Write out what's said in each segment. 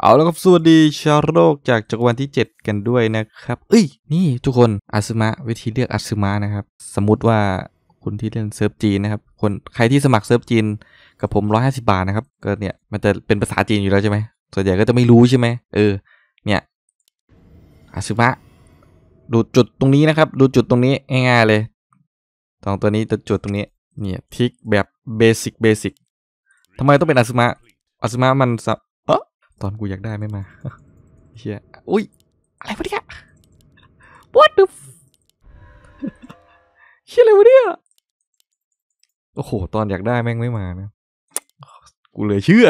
เอาแล้วครับสวัสดีชาวโลกจากจักรวาลที่7กันด้วยนะครับเอ้ยนี่ทุกคนอาซึมะวิธีเลือกอาซึมะนะครับสมมุติว่าคุณที่เล่นเซิร์ฟจีนนะครับคนใครที่สมัครเซิร์ฟจีนกับผม150 บาทนะครับก็เนี่ยมันจะเป็นภาษาจีนอยู่แล้วใช่ไหมส่วนใหญ่ก็จะไม่รู้ใช่ไหมเนี่ยอาซึมะดูจุดตรงนี้นะครับดูจุดตรงนี้ง่ายๆเลยสองตัวนี้จะจุดตรงนี้เนี่ยทิกแบบเบสิกทำไมต้องเป็นอาซึมะอาซึมะมันตอนกูอยากได้ไม่มาเฮียอุ้ยอะไรวะเนี่ย what the เฮียอะไรวะเนี่ยโอ้โหตอนอยากได้แม่งไม่มานะกูเลยเชื่อ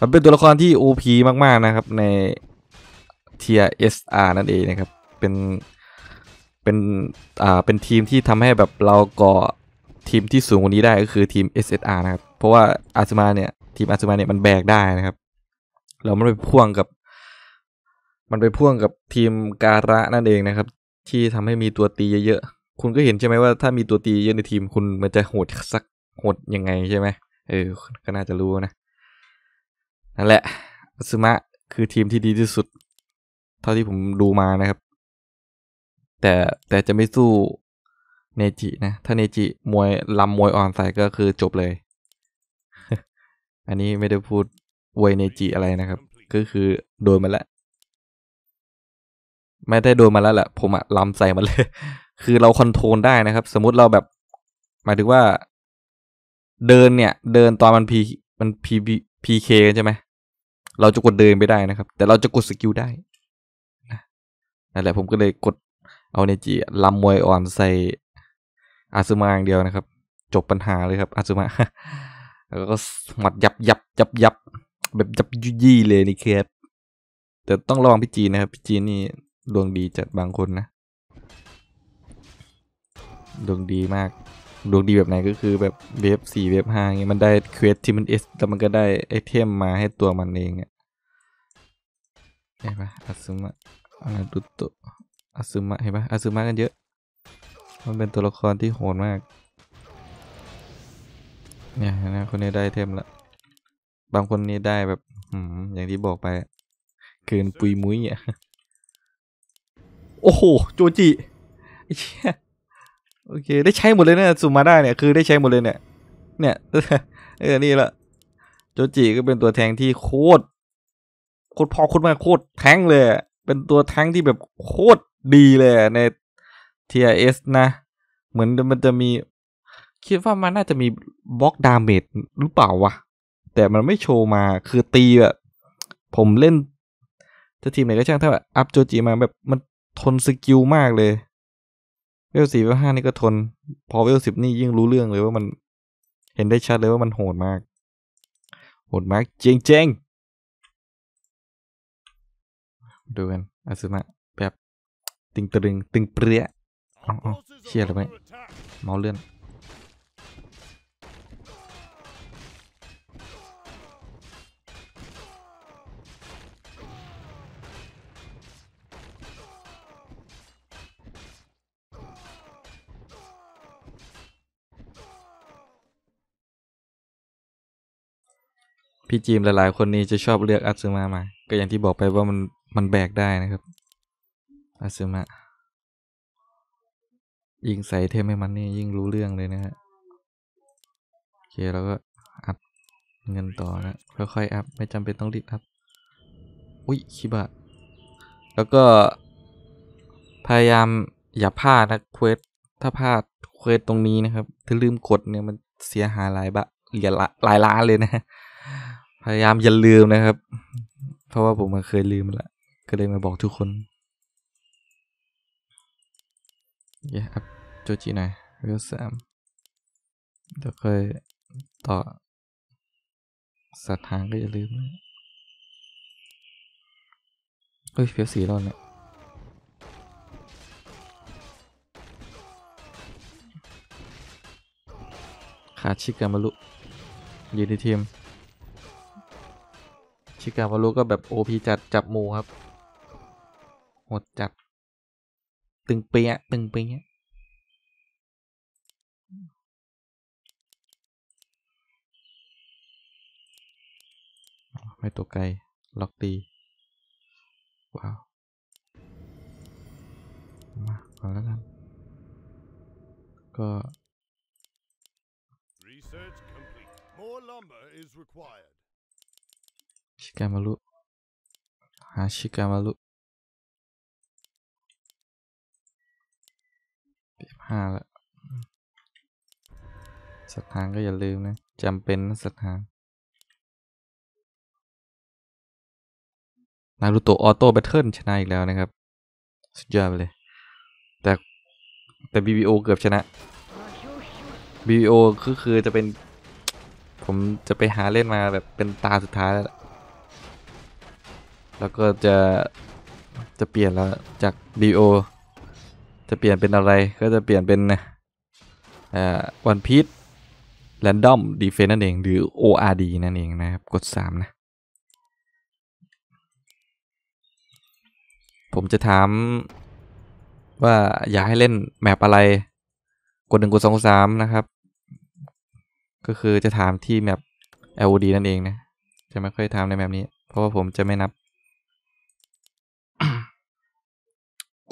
มันเป็นตัวละครที่ OP มากๆนะครับในเทีย SR นั่นเองนะครับเป็นทีมที่ทำให้แบบเราก่อทีมที่สูงกว่านี้ได้ก็คือทีม SSR นะครับเพราะว่าอาซึมะเนี่ยทีมอาซึมะเนี่ยมันแบกได้นะครับเรามันไปพ่วงกับทีมการะนั่นเองนะครับที่ทำให้มีตัวตีเยอะๆคุณก็เห็นใช่ไหมว่าถ้ามีตัวตีเยอะในทีมคุณมันจะโหดสักโหดยังไงใช่ไหมก็น่าจะรู้นะนั่นแหละอาซึมะคือทีมที่ดีที่สุดเท่าที่ผมดูมานะครับแต่จะไม่สู้เนจินะถ้าเนจิมวยมวยอ่อนใส่ก็คือจบเลย อันนี้ไม่ได้พูดอวยเนจิอะไรนะครับก็คือโดนมาแล้วไม่ได้โดนมาแล้วแหละผมอะล้ำใส่มันเลย คือเราคอนโทรลได้นะครับสมมุติเราแบบหมายถึงว่าเดินเนี่ยเดินตอนมันพีเคใช่ไหมเราจะกดเดินไม่ได้นะครับแต่เราจะกดสกิลได้นั่นแหละผมก็เลยกดเอาเนจิล้ำมวยอ่อนใส่อาซึมะอย่างเดียวนะครับจบปัญหาเลยครับอาซึมะ แล้วก็หมัดยับแบบจับยี่เลยนี่ครับแต่ต้องระวังพี่จีนนะครับพี่จีนนี่ดวงดีจัดบางคนนะดวงดีมากดวงดีแบบไหนก็คือแบบเวฟ4เวฟ5เงี้ยมันได้เควสที่มันเอสแล้วมันก็ได้ไอเทมมาให้ตัวมันเองเนี่ยเห็นปะอาซึมะนารุโตะอาซึมะเห็นปะอาซึมะกันเยอะมันเป็นตัวละครที่โหดมากเนี่ยนะคนนี้ได้เทมละบางคนนี่ได้แบบอย่างที่บอกไปเกินปุยมุ้ยอ่ะโอ้โหโจจิโอเคได้ใช้หมดเลยนะสุ่มมาได้เนี่ยคือได้ใช้หมดเลยเนี่ยนี่แหละโจจิก็เป็นตัวแทงที่โคตรพอโคตรมากโคตรแทงเลยเป็นตัวแทงที่แบบโคตรดีเลยใน TIS นะเหมือนมันจะมีคิดว่ามันน่าจะมีบล็อกดาเมจหรือเปล่าวะแต่มันไม่โชว์มาคือตีแบบผมเล่นจะทีมไหนก็ช่างถ้าแบบอัพโจจิมาแบบมันทนสกิลมากเลยเวล4เวล5นี่ก็ทนพอเวล10นี่ยิ่งรู้เรื่องเลยว่ามันเห็นได้ชัดเลยว่ามันโหดมากเจ๊งดูกันอาซึมะแบบตึงเปรี้ยเชี่ยอะไรไหมเมาเลื่อนพี่จีมหลายๆคนนี้จะชอบเลือกอาซึมะมาก็อย่างที่บอกไปว่ามันแบกได้นะครับอาซึมะยิงใส่เทมให้มันนี่ยิ่งรู้เรื่องเลยนะฮะโอเคแล้วก็อัพเงินต่อนะค่อยๆอัพไม่จำเป็นต้องรีบอัพอุ้ยคิบะแล้วก็พยายามอย่าพลาดนะเควสถ้าพลาดเควสตรงนี้นะครับถ้าลืมกดเนี่ยมันเสียหายหลายล้านเลยนะพยายามอย่าลืมนะครับเพราะว่าผมเคยลืมละก็เลยมาบอกทุกคนอย่าอัพโจจิหน่อยเวล3แล้วค่อยต่อสัตว์หางก็อย่าลืมนะเวล4รอบเนี่ยขาชิกามารุยืนในทีมชิกาวารุก็แบบโอพีจัดจับหมูครับหดจัดตึงเปียะไม่ตัวไกล ล็อกตีว้าวมาก่อนแล้วกันก็ชิกามารุหาชิกามารุ5แล้วสัตว์ทางก็อย่าลืมนะจำเป็นนะสัตว์ทางนารูโตะออโต้แบทเทิลชนะอีกแล้วนะครับสุดยอดเลยแต่ BBO เกือบชนะ BBO คือจะเป็นผมจะไปหาเล่นมาแบบเป็นตาสุดท้ายแล้วก็จะเปลี่ยนแล้วจาก BBOจะเปลี่ยนเป็นอะไรก็จะเปลี่ยนเป็นวันพีชแรนดอมดีเฟนนั่นเองหรือ ORD นั่นเองนะครับกด3นะผมจะถามว่าอยากให้เล่นแมปอะไรกด1กด2กด3นะครับก็คือจะถามที่แมป LOD นั่นเองนะจะไม่ค่อยถามในแมปนี้เพราะว่าผมจะไม่นับ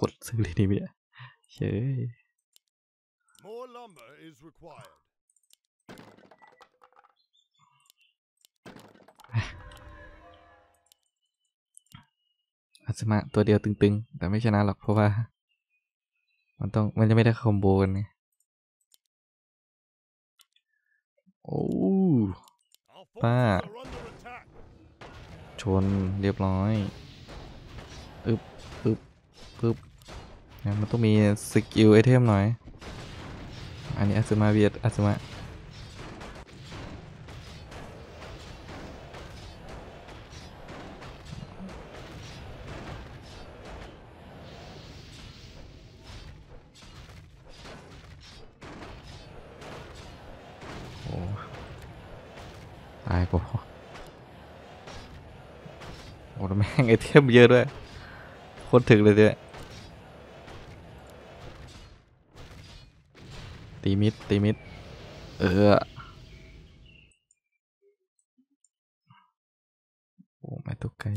กดซื้อเลยดีไหมเฮ้ยอาสมะตัวเดียวตึงๆแต่ไม่ชนะหรอกเพราะว่ามันจะไม่ได้คอมโบกันไงโอ้ป้าชนเรียบร้อยอึบอึบอึบมันต้องมีสกิลไอเทมหน่อยอันนี้อาซึมะเบียดอาซึมะโอ้ตายกูโอ้แม่งไอเทมเยอะด้วยโคตรถึกเลยด้วยตีมิดโอ้ไม่ตุกไกล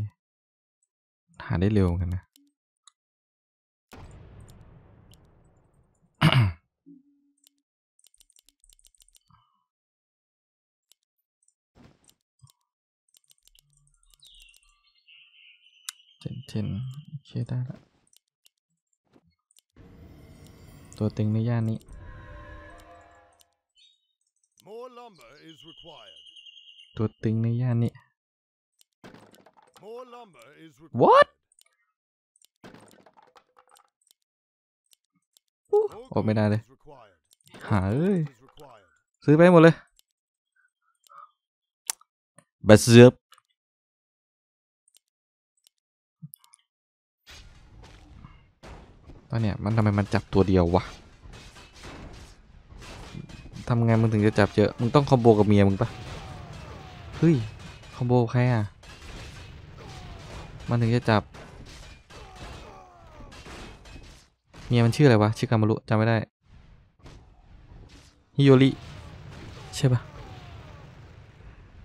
หาได้เร็วกันนะเช่นเชื่อได้ละตัวเต็งในย่านนี้ตัวตึงในย่านนี้ What ออกไม่ได้เลยหาเอ้ยซื้อไปหมดเลยบัสเจ็บตอนเนี้ยมันทำไมมันจับตัวเดียววะทำไงมึงถึงจะจับเยอะมึงต้องคอมโบกับเมียมึงปะเฮ้ยคอมโบใครอ่ะมันถึงจะจับเมียมันชื่ออะไรวะชื่อกามารุจำไม่ได้ฮิโยริใช่ปะ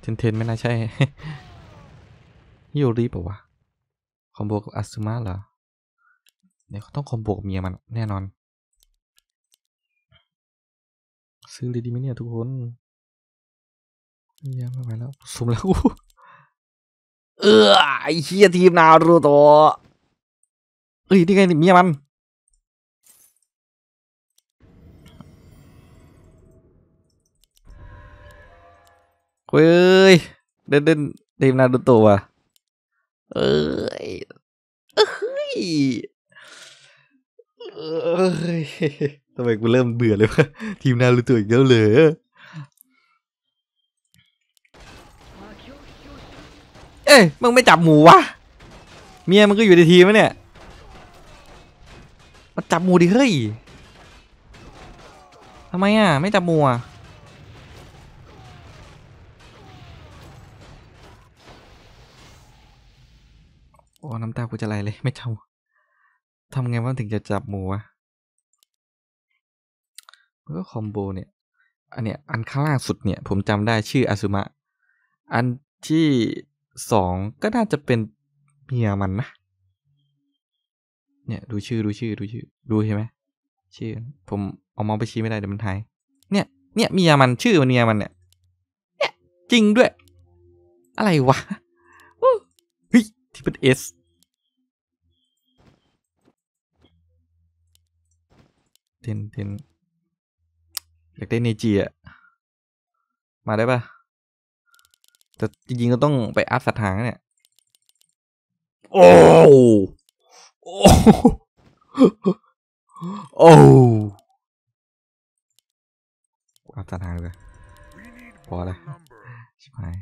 เทนไม่น่าใช่ ฮิโยริปะวะคอมโบกับอาซึมะเหรอเนี่ยเขาต้องคอมโบกับเมียมันแน่นอนซื้อเลยดีไหมเนี่ยทุกคนยังไม่ไหวแล้วสมแล้วกูไอเชี่ยทีมนารูโตะเอ้ยนี่ไงเมียมันเฮ้ยเด่นทีมนารูโตะว่ะเอ้ยทำไมกูเริ่มเบื่อเลยวะทีมนารูโตะอีกแล้วเหรอเอ้ยมึงไม่จับหมูวะเมียมันก็อยู่ในทีมเนี่ยมาจับหมูดิเฮ้ยทำไมอ่ะไม่จับหมูอ่ะโอ้น้ำตากูจะไหลเลยไม่จับทำไงว่าถึงจะจับหมูวะมันก็คอมโบเนี่ยอันข้างล่างสุดเนี่ยผมจำได้ชื่ออาซึมะอันที่ 2ก็น่าจะเป็นเมียมันนะเนี่ยดูชื่อดูใช่ไหมชื่อผมเอามองไปชี้ไม่ได้เดี๋ยวมันหายเนี่ยเมียมันชื่อเมียมันเนี่ยจริงด้วยอะไรวะเฮ้ยที่เป็น Sเทนอยากได้เนจีอะมาได้ปะแต่จริงๆก็ต้องไปอัพสัตว์หางเนี่ยโอ้โอ้อัพสัตว์หางเลยพอละชิบหาย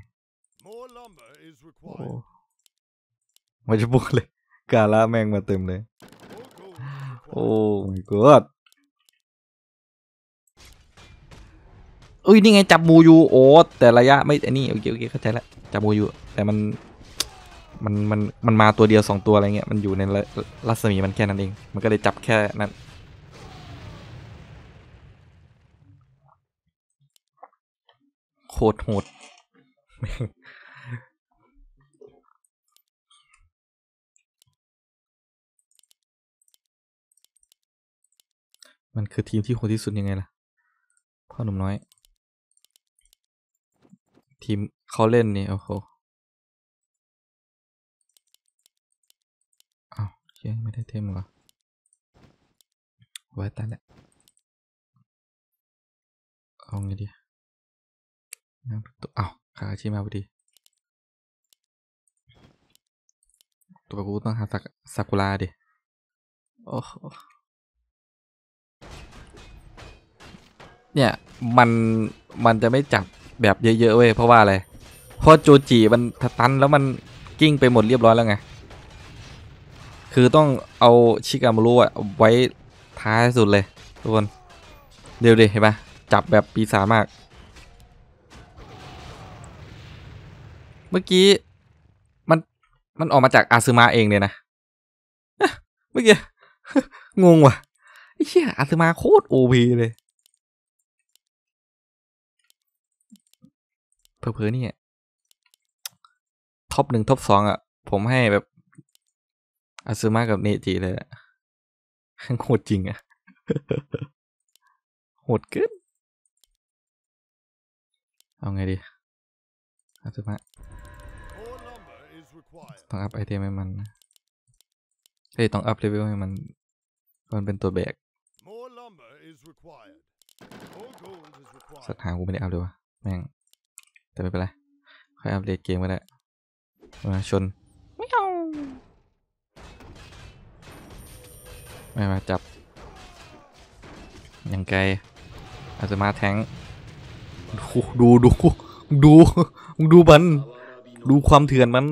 มาจะบุกเลยกาล่าแมงมาเต็มเลยโอ้ my godเอ้ยนี่ไงจับมูยูโอ้แต่ระยะไม่ไอ้นี่โอเคเข้าใจแล้วจับมูยูแต่มันมาตัวเดียว2ตัวอะไรเงี้ยมันอยู่ในรัศมีมันแค่นั้นเองมันก็เลยจับแค่นั้นโคตรโหด มันคือทีมที่โหดที่สุดยังไงล่ะพ่อหนุ่มน้อยทีมเขาเล่นนี่โอ้โหอ้าวยังไม่ได้เทมหรอไว้ตันแหละเอาไงดีน้ำตัวอ้าวขาชี้มาพอดีตัวกูต้องหาซากุระดิโอ้โหเนี่ยมันจะไม่จับแบบเยอะๆเว้ยเพราะว่าอะไรเพราะโจจิมันทะตันแล้วมันกิ้งไปหมดเรียบร้อยแล้วไงคือต้องเอาชิกามารุอะไว้ท้ายสุดเลยทุกคนเดี๋ยวดิเห็นปะจับแบบปีศาจมากเมื่อกี้มันออกมาจากอาซึมะเองเลยนะเมื่อกี้ งงว่ะไอ้เชี่ยอาซึมะโคตรโอพีเลยเผลอๆนี่ท็อป1ท็อป2อ่ะผมให้แบบอาซึมะกับเนจิเลยอ่ะโหดจริงอ่ะโหดเกินเอาไงดีอาซึมะต้องอัพไอเทมให้มันเฮ้ยต้องอัพเลเวลให้มันเป็นตัวแบกสัตว์หางกูไม่ได้อัพเลยวะแม่งแต่ไม่เป็นไรค่อยอัปเดตเกมก็ได้มาชนไม่มาจับยังไกลอาจจะมาแทงดูมันดูความเถื่อนมัน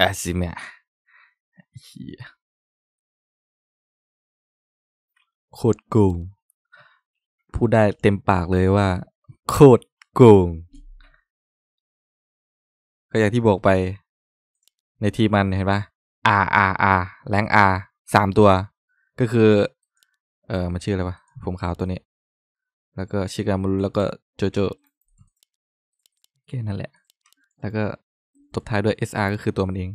อาซิเมะโคตรโกงพูดได้เต็มปากเลยว่าโคตรโกงก็อย่างที่บอกไปในทีมันเห็นปะ R แรง R 3ตัวก็คือมันชื่ออะไรวะผมขาวตัวนี้แล้วก็ชิกามุรุแล้วก็โจโจแค่นั่นแหละแล้วก็ตบท้ายด้วย SR ก็คือตัวมันเอง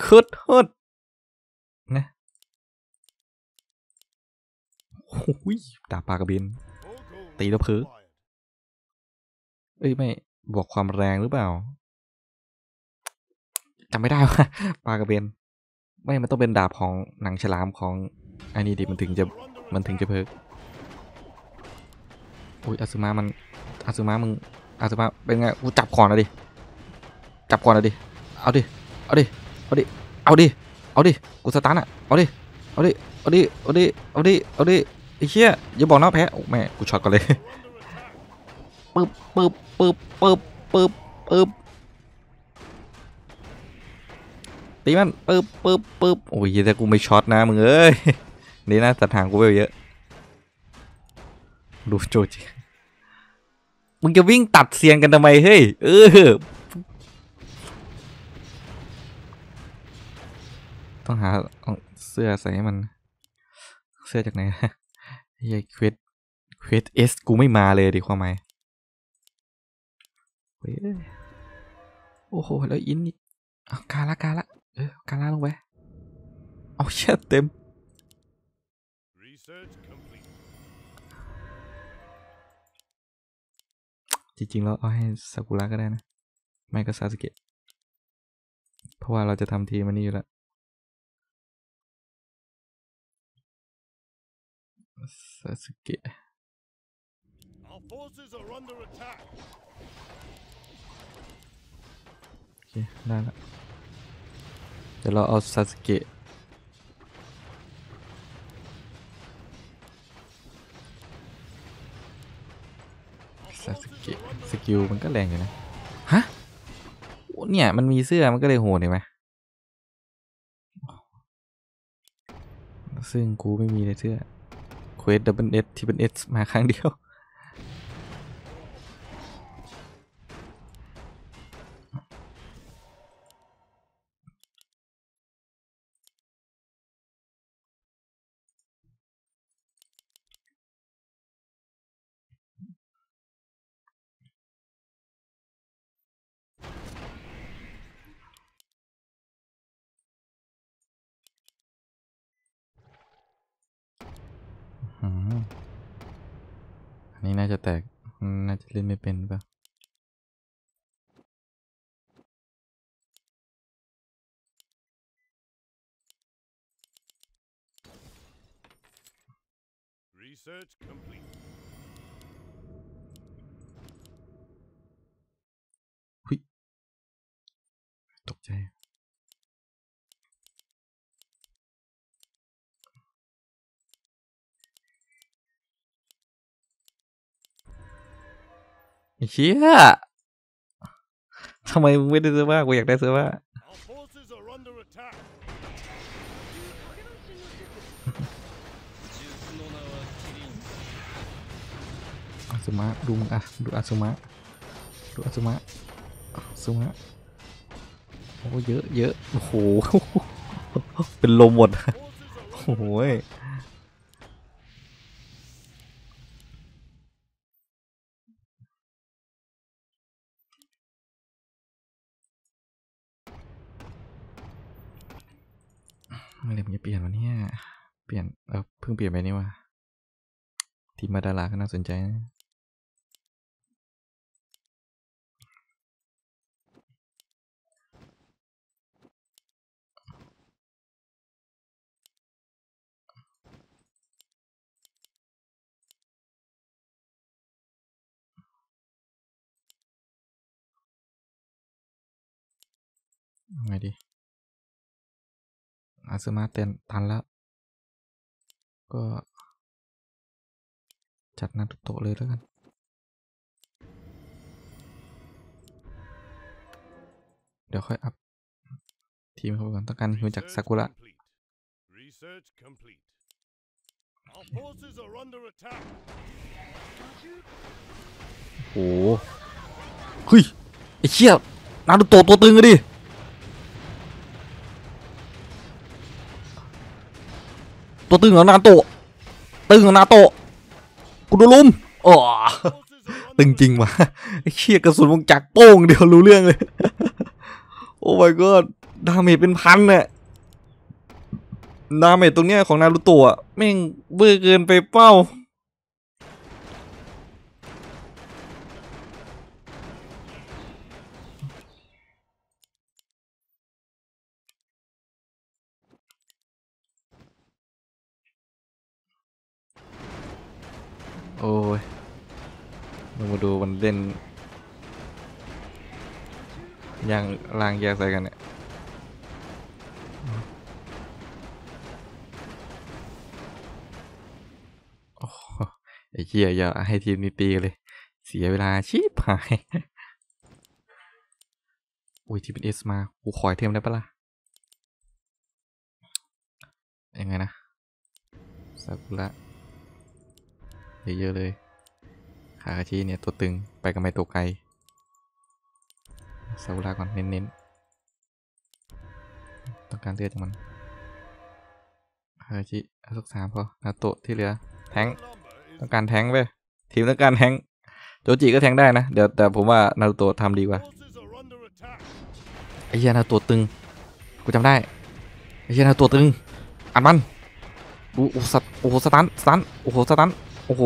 โคตรโหดนะตาปลากระเบนตีแล้วเพ้อเอ้ยไม่บอกความแรงหรือเปล่าจำไม่ได้ว่าปลากระเบนไม่มันต้องเป็นดาบของหนังฉลามของอันนี้ดิมันถึงจะเพ้ออุ้ยอาซึมะเป็นไงกูจับก่อนนะดิเอาดิกูสตาร์ทอ่ะเอาดิไอ้เชี่ยอย่าบอกนะแพ้โอ้แม่กูช็อตก่อนเลยปึ๊บตีมันปึ๊บโอ้ยแต่กูไม่ช็อตนะมึงเอ้ยนี่นะตัดหางกูไปเยอะดูโจจิมึงจะวิ่งตัดเซียนกันทำไมเฮ้ยต้องหาเสื้อใส่ให้มันเสื้อจากไหนฮะไอ้เควส เควสเอสกูไม่มาเลยดิความหมายโอ้โหแล้วอินนี่เอากาละกาละลงไปเอาเชี่ยเต็มจริงๆแล้วเอาให้ซากุระก็ได้นะไม่ก็ซาสึเกะเพราะว่าเราจะทำทีมันนี่อยู่แล้วซาสึเกะโอเคได้ละเดี๋ยวเราเอาซาสึเกะซาสึเกะสกิลมันก็แรงอยู่นะฮะเนี่ยมันมีเสื้อมันก็เลยโหดเห็นไหมซึ่งกูไม่มีเลยเสื้อเควส Double S ที่เป็น S มาครั้งเดียวนี่น่าจะแตกน่าจะเล่นไม่เป็นป่ะหุ้ยตกใจเชี่ยทำไมมึงไม่ได้เสื้อผ้ากูอยากได้เสื้อผ้าอาซุมะดูมึงอะดูอาซุมะโอ้เยอะโอ้โหเป็นลมหมดโอ้โหไม่เลยมันจะเปลี่ยนวันนี้เปลี่ยนเพิ่งเปลี่ยนไปนี่วะทีมมาดาราก็น่าสนใจนะไงดีอาซึมะเต็นทันแล้วก็จัดนารุโตะเลยแล้วกันเดี๋ยวค่อยอัพทีมเขาก่อนต้องการฮิวจากซากุระโอ้โหเฮ้ยไอ้เชี่ยนารุโตะตัวตึงเลยดิตัวตึงของนาโตะกูโดนลุมอ๋อตึงจริงว่ะไอ้เชี่ยกระสุนวงจักรโป้งเดี๋ยวรู้เรื่องเลยโอ้ my god ดาเมจเป็นพันเนี่ยดาเมจตรงเนี้ยของนารูโตะแม่งเบื่อเกินไปเป้าโอ้ยมาดูมันเล่นยางลางแยกใส่กันเนี่ยโอ้ไอ้เหี้ยอย่าให้ทีมนี้ตีเลยเสียเวลาชิบหายอุ้ยทีมเป็นเอสมากูขอไอเทมได้ปะล่ะยังไงนะซากุระเยอะเลยคาคาชิเนี่ยตัวตึงไปกับไมโตไกซากุระก่อนเน้นๆต้องการเลือดจากมันคาคาชิสัก3พอนาโตะที่เหลือแทง ต้องการแทงเว้ยทีมต้องการแทงโจจิก็แทงได้นะเดี๋ยวแต่ผมว่านารูโตะทำดีกว่าไอ้เหี้ยนารูโตะตึงกูจำได้ไอ้เหี้ยนารูโตะตึงอัดมันดูโอ้สัตโอ้โหสตันสตันโอ้โหสตันโอ้โห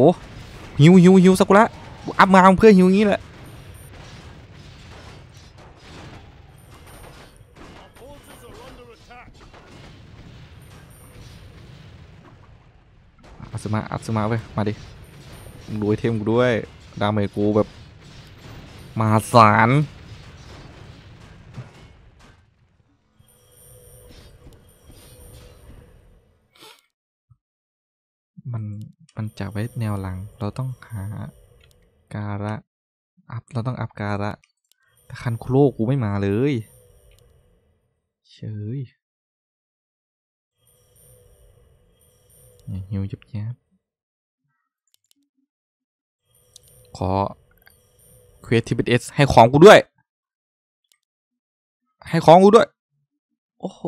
หิวซากุระอัพมาเพื่อหิวงี้แหละอัศมาอัศมาเว้ยมาดิดูไอเทมกูด้วยดาเมจกูแบบมหาศาลมันจะไว้แนวหลังเราต้องหาการะอัพเราต้องอัพการะแต่คันคุโร่กูไม่มาเลยเฉยหิวจับแยบขอเควสที่เป็นเอสให้ของกูด้วยให้ของกูด้วยโอ้โห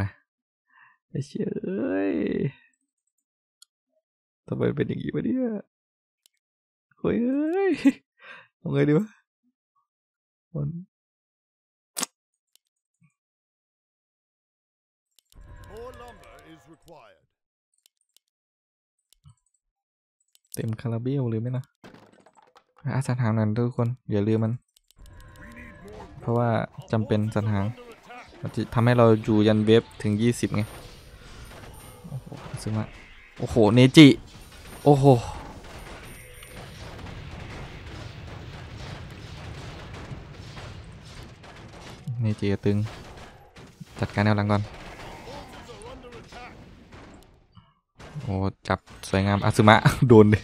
มาเฉยทำไมเป็นอย่างนี้วะเนี่ยเฮ้ยทำไงดีวะมันเต็มคาราเบลเลยไหมนะอาสันหางหน่อยทุกคนอย่าลืมมันเพราะว่าจำเป็นสันหางจะทำให้เราอยู่ยันเวฟถึง20ไงโอ้โหซึ่งว่าโอ้โหเนจิโอ้โหเนจิตึงจัดการแนวหลังก่อนโอ้จับสวยงามอาซึมะโดนเลย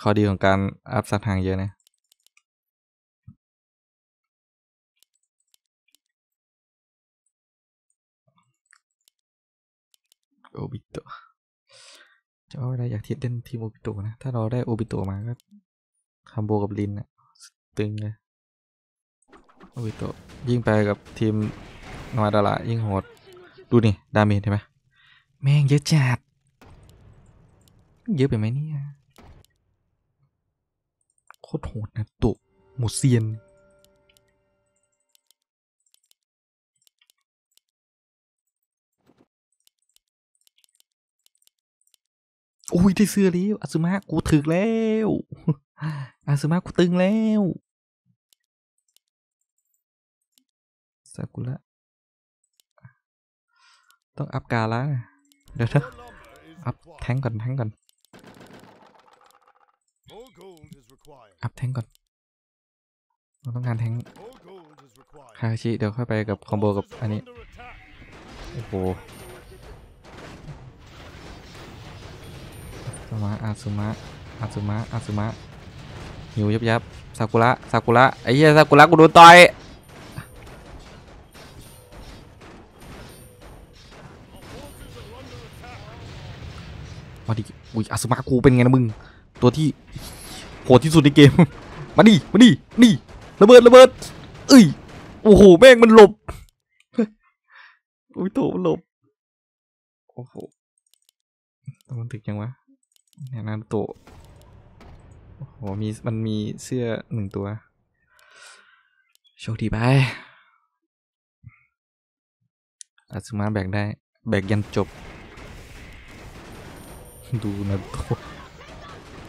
ข้อดีของการอัพสัตว์ห่างเยอะนะโอบิโตะจะเอาอะไรอยากทิดเล่นทีมโอบิโตะนะถ้าเราได้โอบิโตะมาก็คอมโบกับลินนะตึงเลยโอบิโตะยิ่งไปกับทีมนามาดาระยิ่งโหดดูนี่ดาเมจใช่ไหมแม่งเยอะจัดเยอะไปไหมเนี่ยโคตรโหดนะตุหมดเซียนโอ้ยได้เสื้อแล้วอาซึมะกูถึกแล้วอาซึมะกูตึงแล้วซากุระต้องอัพการะเดี๋ยวนะอัพแทงก่อนแทงก่อนอัพแทงก่อนเราต้องการแทงคาคาชิเดี๋ยวค่อยไปกับคอมโบกับอันนี้โอ้โหอาซึมะหิวยับซากุระไอ้เหี้ยซากุระกูโดนต่อยมาดิอุ้ยอาซึมะกูเป็นไงนะมึงตัวที่โหดที่สุดในเกมมาดินี่ระเบิดเอ้ยโอ้โหแม่งมันหลบอุ้ยโถมันหลบโอ้โหมันถึกยังวะเนี่ยนารูโตะโอ้โหมันมีเสื้อหนึ่งตัวโชคดีไปอาซึมะแบกได้แบกยันจบดูนารูโตะ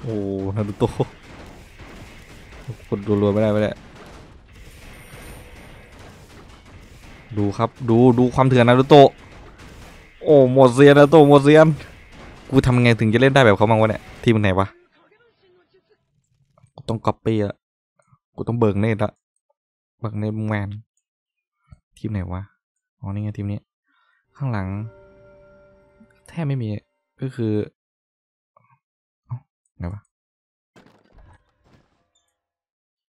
โอ้นารูโตะกดรัวๆไม่ได้ดูครับดูความเถื่อนนารูโตะโอ้หมดเซียนนารูโตะหมดเซียนกูทำไงถึงจะเล่นได้แบบเขาบ้างวะเนี่ยทีมไหนวะกูต้องก๊อปปี้ละกูต้องเบิกเนตละเบิกเนตแมนทีมไหนวะอ๋อนี่ไงทีมนี้ข้างหลังแทบไม่มีก็คือไหนวะ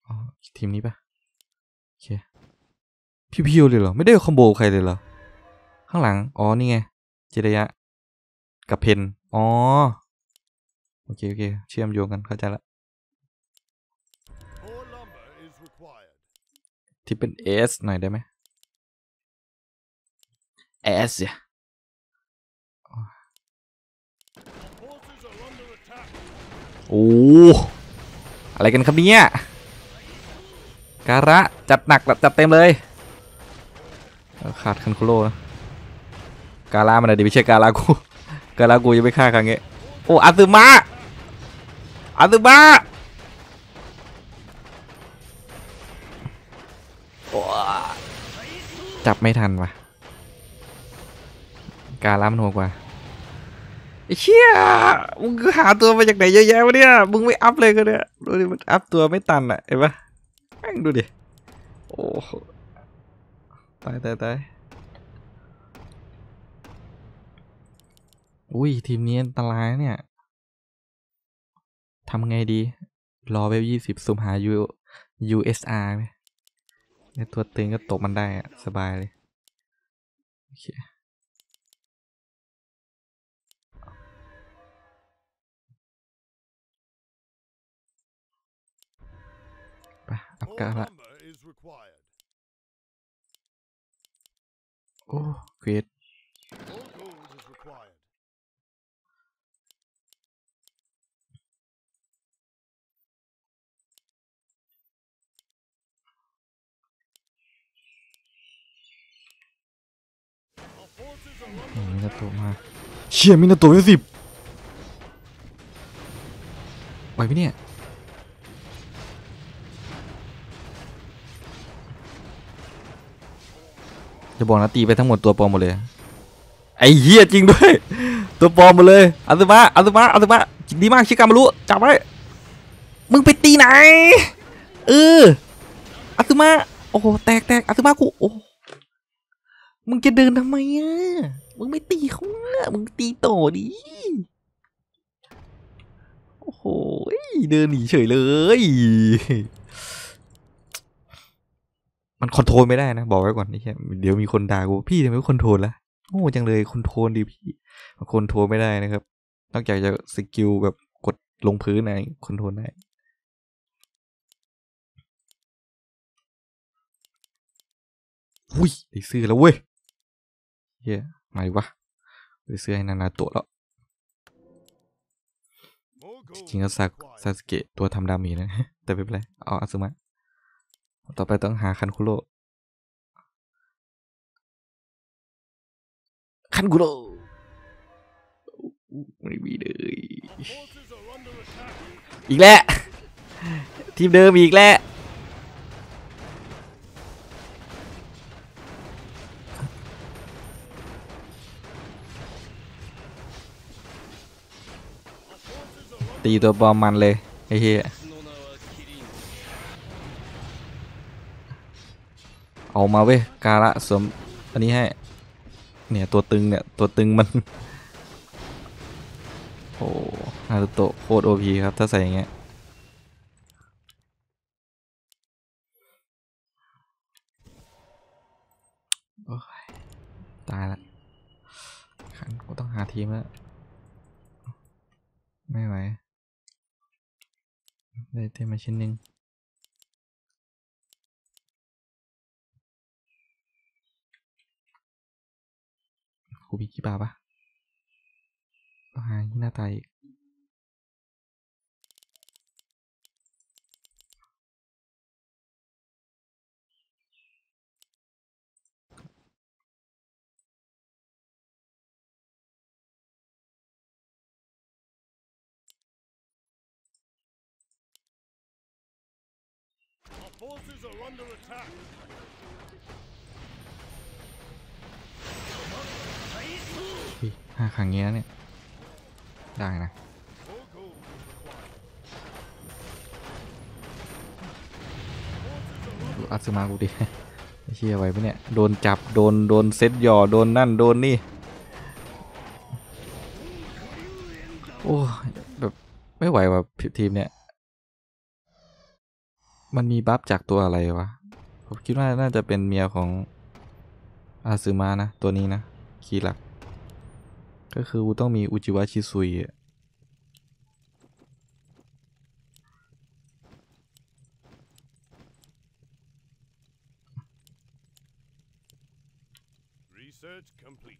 อ๋อทีมนี้ปะโอเคพิวๆเลยเหรอไม่ได้คอมโบใครเลยเหรอข้างหลังอ๋อนี่ไงเจดยะกับเพนอ๋อโอเคเชื่อมโยงกันเข้าใจละ ที่เป็น S หน่อยได้ไหม S อ่ะโอ้อะไรกันครับเนี่ยการะจัดหนักจัดเต็มเลยขาดคันคุโร่นะการะมันอะไรดิไม่ใช่การะกูการะกูยังไม่ฆ่าครั้งนี้โอ้อาซึมะอาซึมะจับไม่ทันว่ะการะมันโหดกว่าเชี่ยมึงหาตัวมาจากไหนเยอะแยะวะเนี่ยมึงไม่อัพเลยก็เนี่ยดูดิมันอัพตัวไม่ตันอ่ะเห็นปะแม่งดูดิโอ้ตายอุ้ยทีมนี้อันตรายเนี่ยทำไงดีรอเวฟ20สุ่มหา USR ไหมในตัวตึงก็ตกมันได้อะสบายเลยโอเคอัพกาละโอ้เกรดมินาโตะมาเชี่ยมินาโตะเป็น10ไหวไหมเนี่ยจะบอกนะตีไปทั้งหมดตัวปลอมหมดเลยไอ้เหี้ยจริงด้วยตัวปลอมหมดเลยอัลติมาดีมากชิคามารุจับไว้มึงไปตีไหนอัลติมาโอ้โหแตกอัลติมากูโอ้มึงจะเดินทำไมอ่ะมึงไม่ตีเขาอ่ะมึงตีต่อดิโอ้โหเดินหนีเฉยเลยมันคอนโทรลไม่ได้นะบอกไว้ก่อนนี่แค่เดี๋ยวมีคนด่ากูพี่ทำไมไม่คอนโทรลล่ะโง่จังเลยคอนโทรลดิพี่มันคอนโทรลไม่ได้นะครับนอกจากจะสกิลแบบกดลงพื้นอะไรคอนโทรลได้อุ้ยได้ซื้อแล้วเว้ยเฮ้ยไหนวะได้ซื้อให้นานาตัวแล้วจริงๆก็ซาสึเกะตัวทำดาเมจนะแต่ไม่เป็นไรเอาอาซึมะต่อไปต้องหาคันคุโร่ไม่มีเลยอีกแล้วทีมเดิมอีกแล้วตีตัวบอมมันเลยไอ้เหี้ยเอามาเว้ยการะสวมอันนี้ให้เนี่ยตัวตึงมันโอ้นารูโตะโคตร OP ครับถ้าใส่อย่างเงี้ยตายละขันกูต้องหาทีมแล้วไม่ไหวได้เต็มมาชิ้นหนึ่งกูมีกี่บาปะต้องหาที่หน้าตาอีกห้าขังเงี้ยเนี่ยได้นะดูอัตสึมากูดิเชี่ยไว้ปะเนี่ยโดนจับโดนเซตหย่อโดนนั่นโดนนี่โอ้แบบไม่ไหวว่ะทีมเนี่ยมันมีบัฟจากตัวอะไรวะผมคิดว่าน่าจะเป็นเมียของอาซึมะนะตัวนี้นะคีย์หลักก็คือกูต้องมีอุจิวะชิซุยอะ Search complete.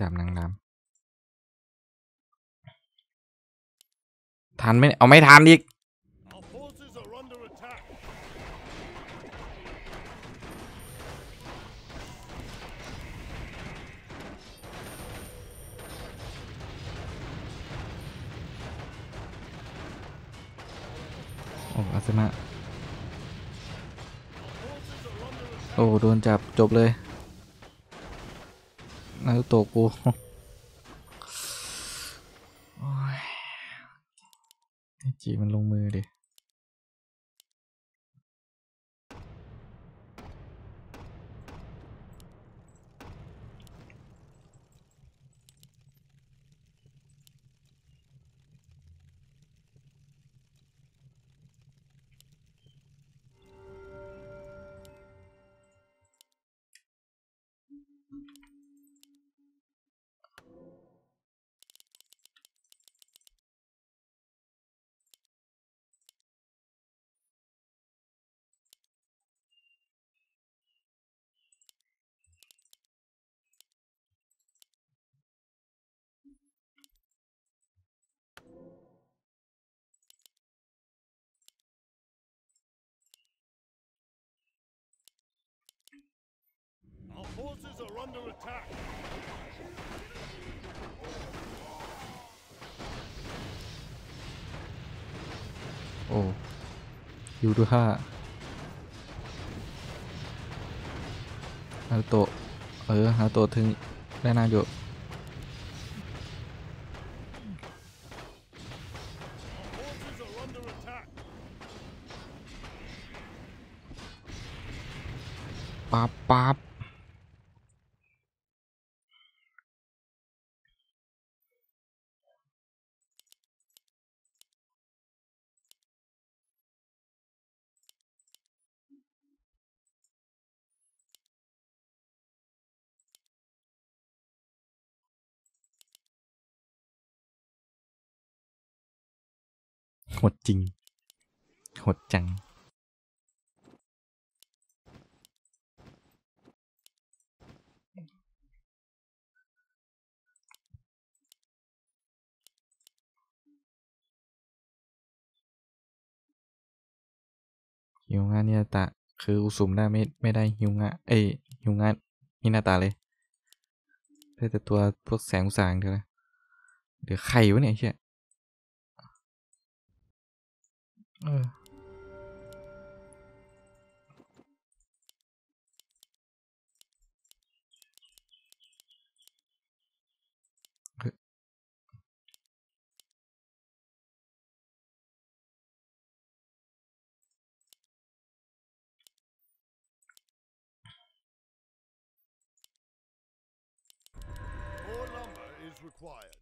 ดำนางน้ำทันไหมเอาไม่ทันอีกโอ้อาเซมาโอ้โดนจับจบเลยนารูโตะกูจีมันลงมือดิForces are under attack. Oh, you do ha. Naruto, Naruto ถึงได้นานอยู่ปั๊บปั๊บโหดจริงโหดจังฮิวงะฮินาตะคืออุซุมได้ไม่ได้ฮิวงะฮิวงะฮินาตะเลยได้แต่ตัวพวกแสงอุตสาหะเท่านั้นเดี๋ยวใครวะเนี่ยไอ้เหี้ยMore lumber is required.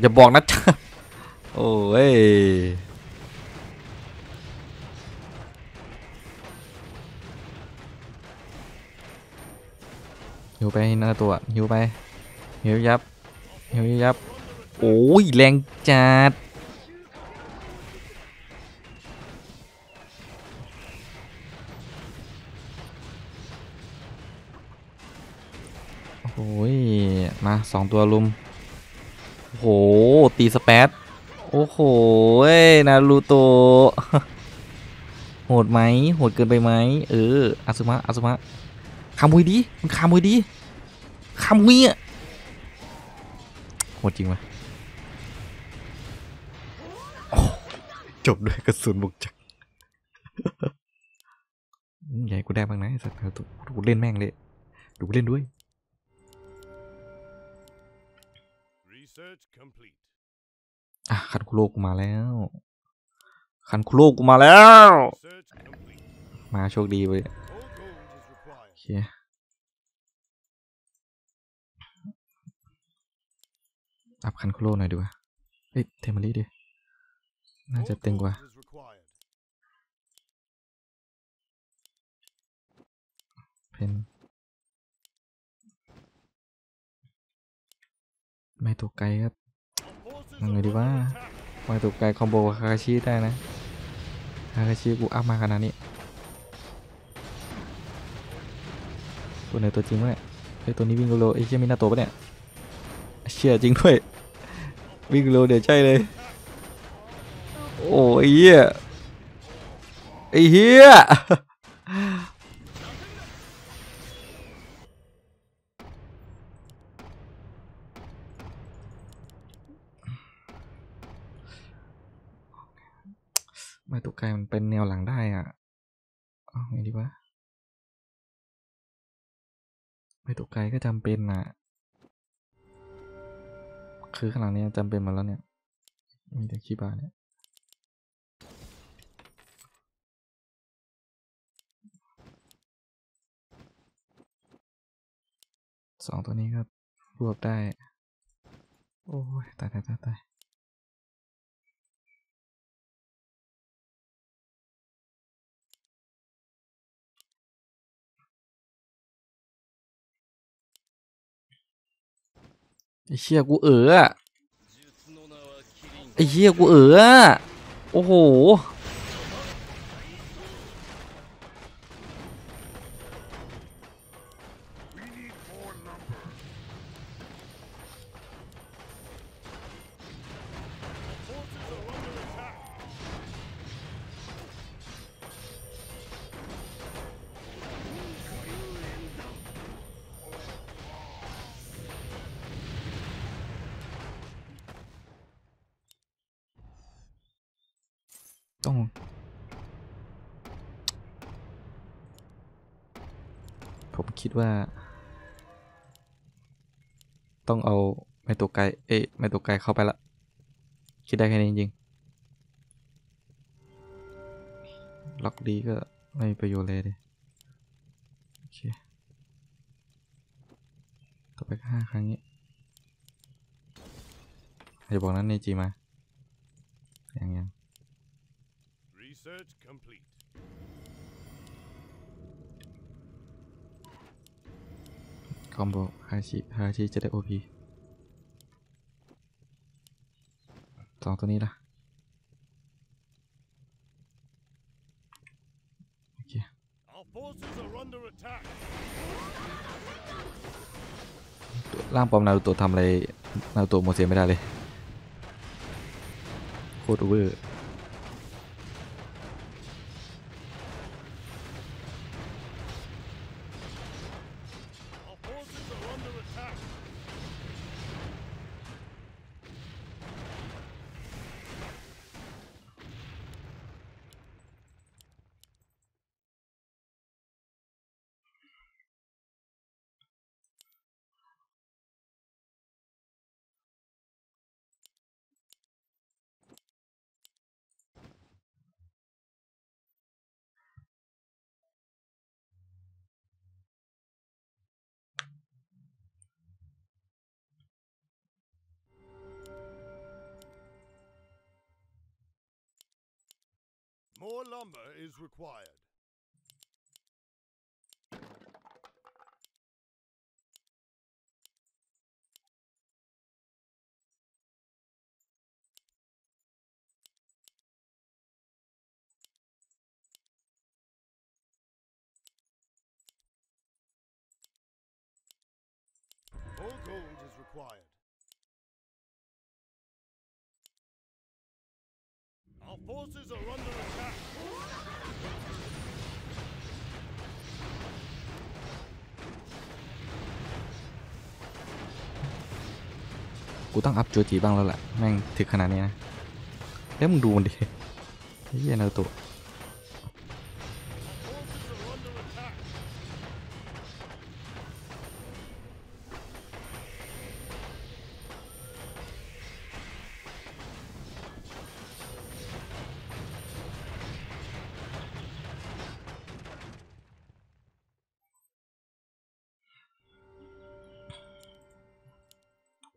อย่าบอกนะ โอ้ยหิวไปนะตัวหิวไปหิวยับหิวยับโอ้ยแรงจัดโอ้ยมาสองตัวลุมโอ้โหตีสเปซโอ้โหนารูโตะโหดไหมโหดเกินไปไหมอาซึมะอาซึมะขามุยดิมันขามุยดิขามุยอ่ะโหดจริงไหมจบด้วยกระสุนบุกจักใหญ่กูได้บ้างนะไอ้สัตว์กูเล่นแม่งเลยดูเล่นด้วย คันคุโร่กูมาแล้วมาโชคดีไปโอเคอัพคันคุโร่หน่อยดีกว่าเฮ้ยเทมเบอรี่ดิน่าจะตึงกว่าเพนไม่ตัวไกลครับนั่นเลยดีว่าไม่ตัวไกลคอมโบคาคาชิได้นะคาคาชิกูอัพมาขนาดนี้ตัวไหนตัวจริงวะเนี่ยไอตัวนี้วิ่งโลไอเชี่ยมินาโตะปะเนี่ยเชี่ยจริงด้วยวิ่งโลเดี๋ยวใช่เลยโอ้ยไอ้เหี้ยไม่ตุกไก่มันเป็นแนวหลังได้อ่ะไงดีวะไม่ตุกไก่ก็จำเป็นอ่ะคือข้างหลังนี้จำเป็นมาแล้วเนี่ยมีแต่ขี้บาเนี่ยสองตัวนี้ครับรวบได้โอ้ยตายไอ้เชี่ยกูเอ๋อโอ้โหผมคิดว่าต้องเอาไม้ตัวไกลเข้าไปละคิดได้แค่นี้จริงๆล็อกดีก็ไม่มีประโยชน์เลยดิโอเคต่อไป5ครั้งนี้อย่าบอกนั้นในจีมายังคอมโบฮาชิจะได้ OP สองตัวนี้ล่ะโอเคร่างปอมนารูโตะทำอะไรนารูโตะโมเสสไม่ได้เลยโคตรเวอร์More lumber is required. กูต้องอัพโจจีบ้างแล้วแหละแม่งถึงขนาดนี้นะแล้วมึงดูมันดิไอ้เหี้ยนารูโตะ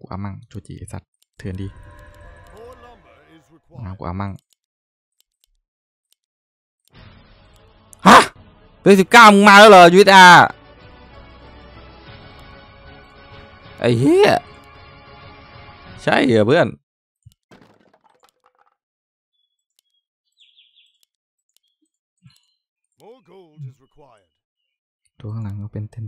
กูอามั่งจูจีสัตว์เถื่อนดีกูอามั่งฮะตัว19มึงมาแล้วเหรอยูเอสอาร์ไอ้เหี้ยใช่เหรอเพื่อนตัวข้างหลังก็เป็น10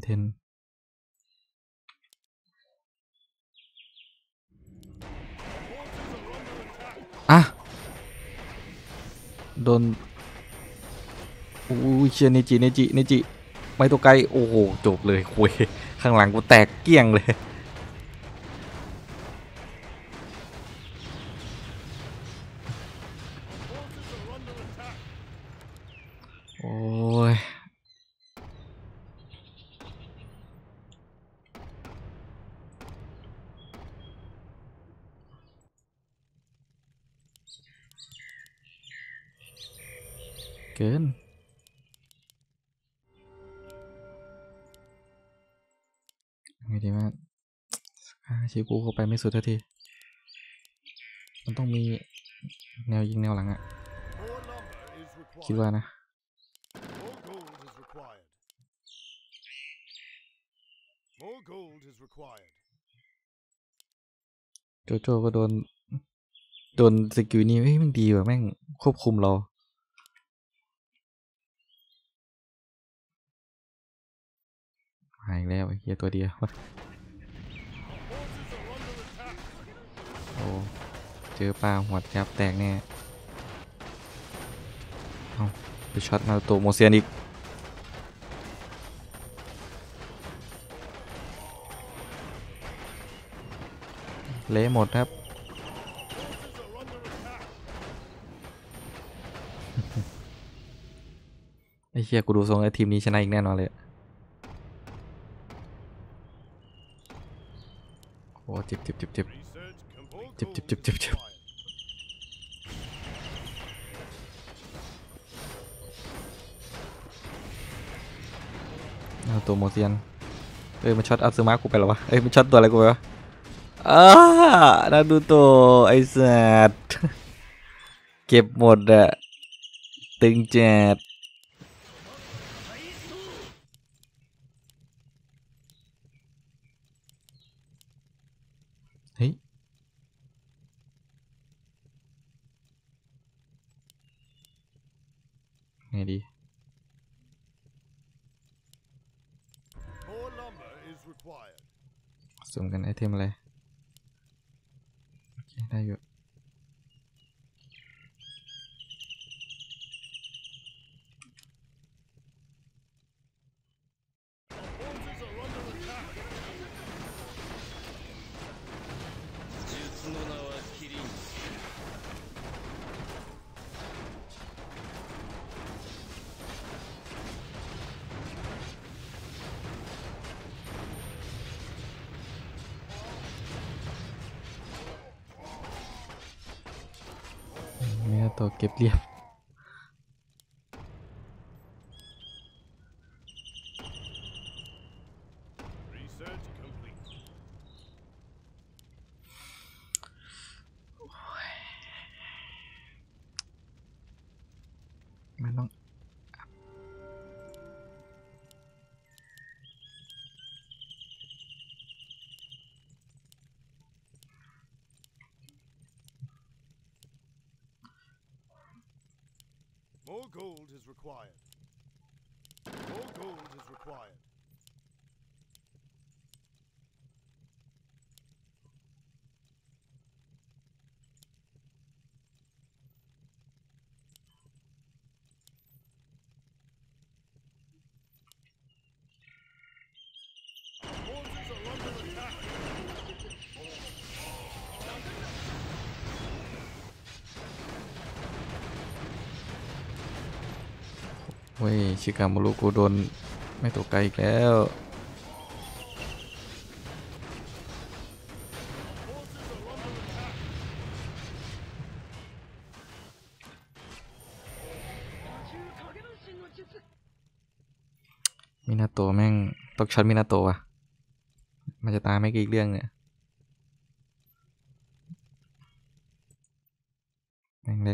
อ่ะโดนอู้เชียร์นิจินิจิไม่ตัวไกลโอ้โหจบเลยคุยข้างหลังกูแตกเกี้ยงเลยโอ้ยเกินไม่ดีมากชีกูเข้าไปไม่สุดทันทีมันต้องมีแนวยิงแนวหลังอะคิดว่านะโจโจก็โดนสกิลนี้มันดีว่ะแม่งควบคุมเราหายแล้วไอ้เหี้ยตัวเดียวโอ้เจอปลาหัวจับแตกแน่เอาไปช็อตนารูโตะโมเซียนอีกเละหมดครับไอ้เหี้ยกูดูทรงไอ้ทีมนี้ชนะอีกแน่นอนเลยโอ้เจ็บเอาตัวโมเซียนเอ้ยมันช็อตอัลซูมากูไปหรอวะเอ้ยมันช็อตตัวอะไรกูไปวะน่าดูตัวไอ้สัตว์เก็บหมดอะตึงแจดเฮ้ยไงดีสุ่มกันไอเทมอะไรได้อยู่ตัวเก็บเรียบมันต้องMore gold is required. More gold is required. Our forces are under attack.เว้ยชิคามุรุกูโดนไม่ตกไกลอีกแล้วมินาโตะแม่งตกช็อตมินาโตะว่ะมันจะตายไม่กี่เรื่องเนี่ย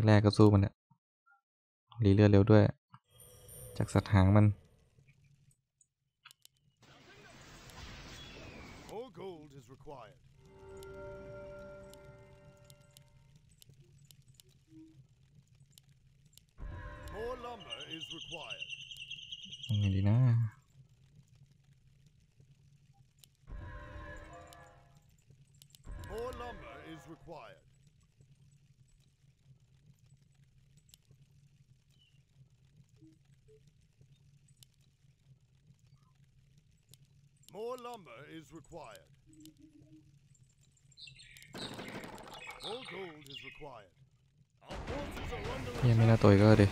แรกๆก็สู้มันเนี่ยรีเลือดเร็วด้วยจากสัตว์หางมันยังไงดีนะMore lumber is required. More gold is required. Our forces are under attack. ยังไม่น่าต่อยก็ดิ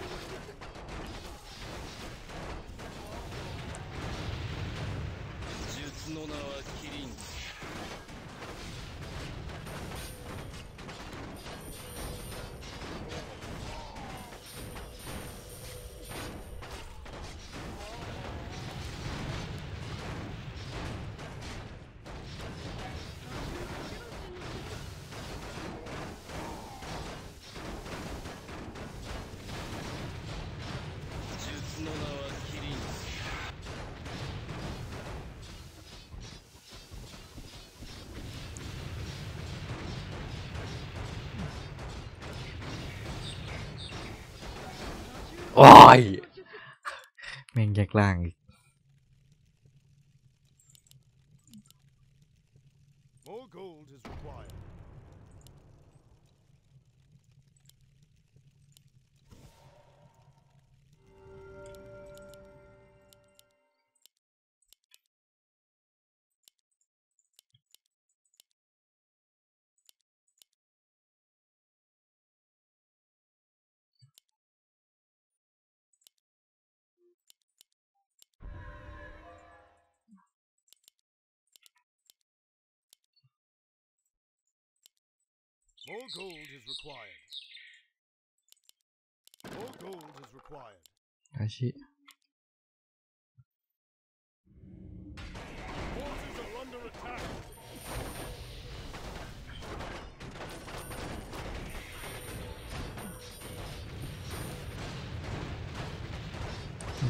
術の名はキリン。โอ้ยแม่งแยกล่างอีกMore gold is required. More gold is required. 大事。Forces are under attack.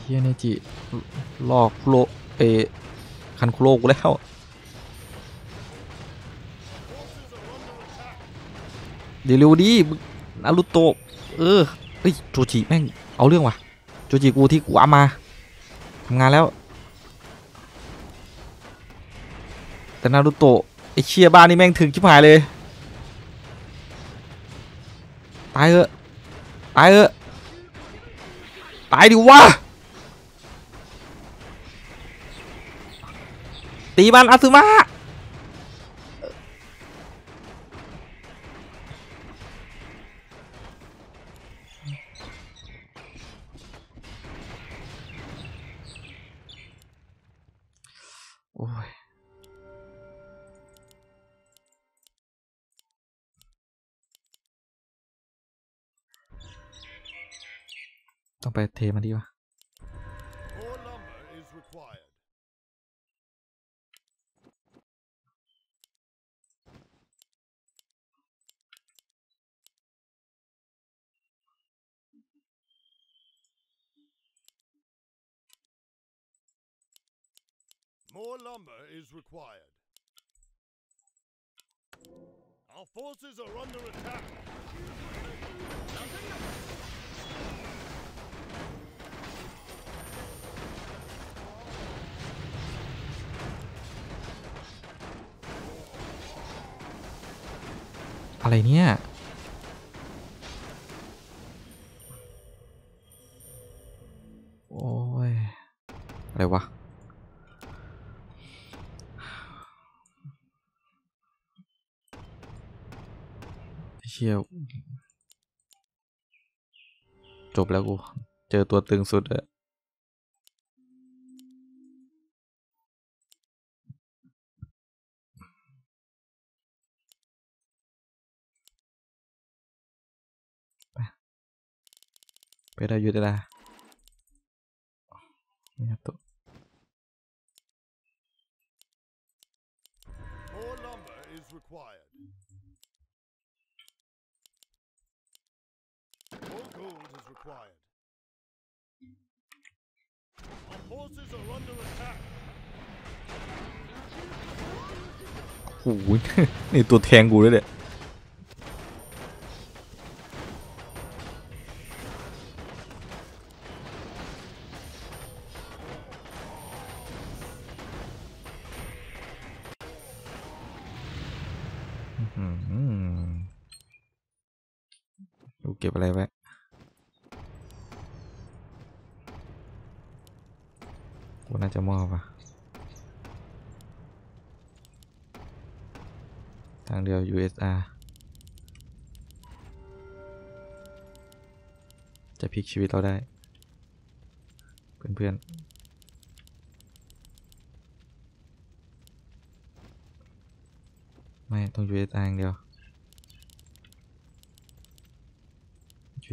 เฮียเนจิลอกโลเอคันโคลกแล้วเดี๋ยวเร็วดีนารุโตะเฮ้ยโจจิแม่งเอาเรื่องว่ะโจจิกูที่กูเอามาทำงานแล้วแต่นารุโตะไอเชียบ้านนี่แม่งถึงชิบหายเลยตายเถอะตายเถอะตายดิวะตีมันอาซึมะต้องไปเทมันดีวะMore lumber is required. Our forces are under attack.อะไรเนี่ยโอ้ยอะไรวะเชี่ยจบแล้วกูเจอตัวตึงสุดเลยไปได้อยู่ได้ละนี่ตัว required. Our forces are under attack. โอ้โห นี่ตัวแทงกูเลยเนี่ยเก็บอะไรไว้กูน่าจะมอบอ่ะทางเดียว USR จะพลิกชีวิตเราได้เพื่อนๆไม่ต้อง USR อย่างเดียว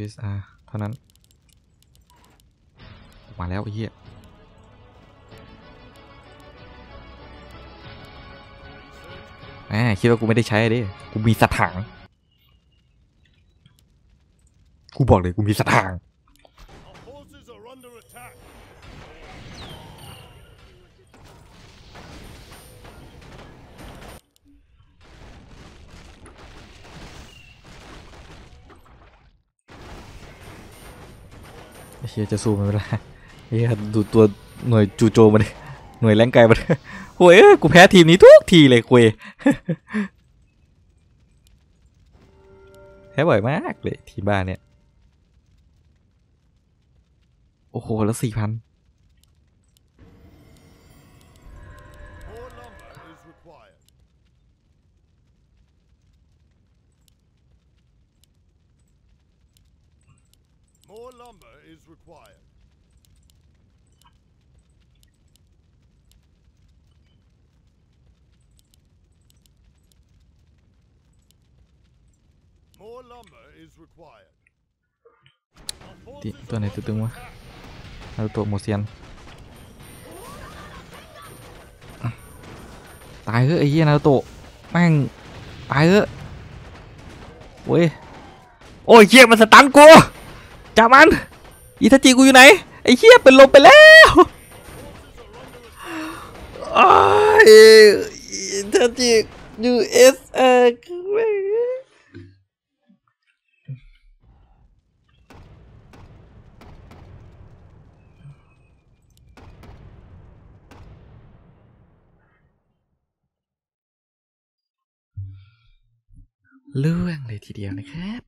USR เท่านั้นออกมาแล้วไอ้เหี้ยคิดว่ากูไม่ได้ใช้ดิกูมีสถางกูบอกเลยกูมีสถางเฮียจะสู้มันไม่ได้เฮียดูตัวหน่วยจูโจมันหน่วยแรงไกลมันโว้ยกูแพ้ทีมนี้ทุกทีเลยกูแพ้บ่อยมากเลยทีบ้านเนี่ยโอ้โหแล้ว4,000ที่ตัวไหนตึงวะเอาตัวโมเซียนตายเฮ้ยไอ้เหี้ยนาโตะแม่งตายเฮ้ยโอ้ยโอ้ยเหี้ยมันสตันกูจับมันอิทาจิกูอยู่ไหนไอ้เหี้ยเป็นลมไปแล้วอิทาจิ USR เรื่องเลยทีเดียวนะครับ